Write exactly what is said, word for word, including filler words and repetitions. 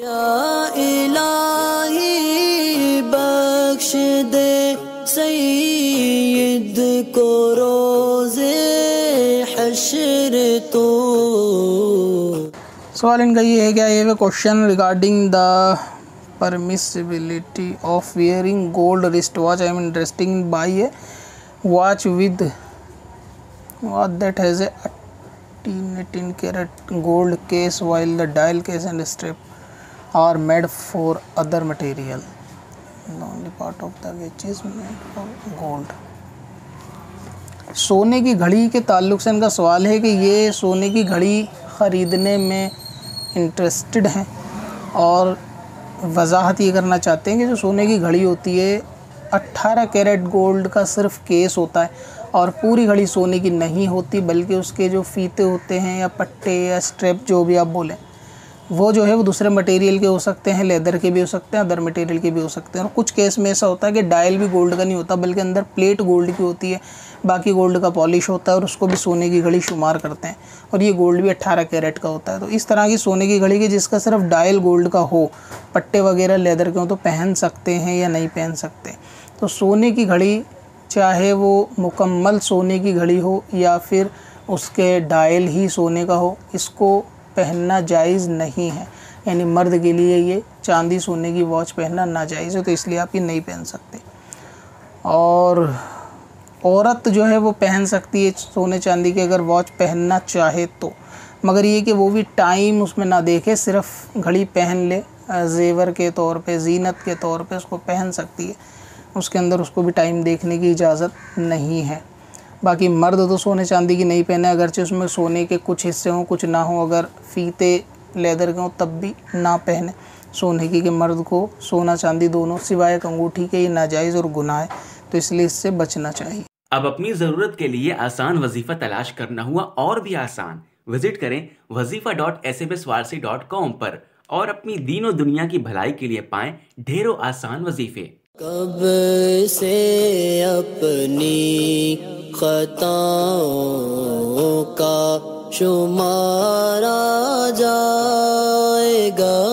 या इलाही बख्श दे सईद को रोज़े हश्र तो। सवाल इनका ये है क्या ये वे question regarding the permissibility of wearing gold wrist watch I am interesting buy a watch with watch that has a eighteen carat gold case while the dial case and strip are made for other material. The only part of the watch is made for gold. सोने की घड़ी के ताल्लुक से इनका सवाल है कि ये सोने की घड़ी ख़रीदने में इंटरेस्टेड हैं और वजाहत ये करना चाहते हैं कि जो सोने की घड़ी होती है अट्ठारह कैरेट गोल्ड का सिर्फ केस होता है और पूरी घड़ी सोने की नहीं होती बल्कि उसके जो फीते होते हैं या पट्टे या स्ट्रेप जो भी आप बोलें वो जो है वो दूसरे मटेरियल के हो सकते हैं, लेदर के भी हो सकते हैं, अदर मटेरियल के भी हो सकते हैं। और कुछ केस में ऐसा होता है कि डायल भी गोल्ड का नहीं होता बल्कि अंदर प्लेट गोल्ड की होती है, बाकी गोल्ड का पॉलिश होता है और उसको भी सोने की घड़ी शुमार करते हैं और ये गोल्ड भी अट्ठारह कैरेट का होता है। तो इस तरह की सोने की घड़ी की जिसका सिर्फ डायल गोल्ड का हो, पट्टे वगैरह लेदर के हों तो पहन सकते हैं या नहीं पहन सकते। तो सोने की घड़ी चाहे वो मुकम्मल सोने की घड़ी हो या फिर उसके डायल ही सोने का हो, इसको पहनना जायज़ नहीं है। यानी मर्द के लिए ये चांदी सोने की वॉच पहनना नाजायज़ है तो इसलिए आप ये नहीं पहन सकते। और औरत जो है वो पहन सकती है सोने चांदी के अगर वॉच पहनना चाहे तो, मगर ये कि वो भी टाइम उसमें ना देखे, सिर्फ घड़ी पहन ले जेवर के तौर पे, जीनत के तौर पे उसको पहन सकती है, उसके अंदर उसको भी टाइम देखने की इजाज़त नहीं है। बाकी मर्द तो सोने चांदी की नहीं पहने, अगरचे उसमें सोने के कुछ हिस्से हों कुछ ना हो, अगर फीते लेदर के हों तब भी ना पहने सोने की, कि मर्द को सोना चांदी दोनों सिवाय अंगूठी के ये नाजायज़ और गुनाह है तो इसलिए इससे बचना चाहिए। अब अपनी ज़रूरत के लिए आसान वजीफ़ा तलाश करना हुआ और भी आसान। विजिट करें वजीफ़ा dot S M S Warsi dot com पर और अपनी दीनों दुनिया की भलाई के लिए पाएँ ढेरों आसान वजीफ़े। कब से अपनी खताओं का शुमारा जाएगा।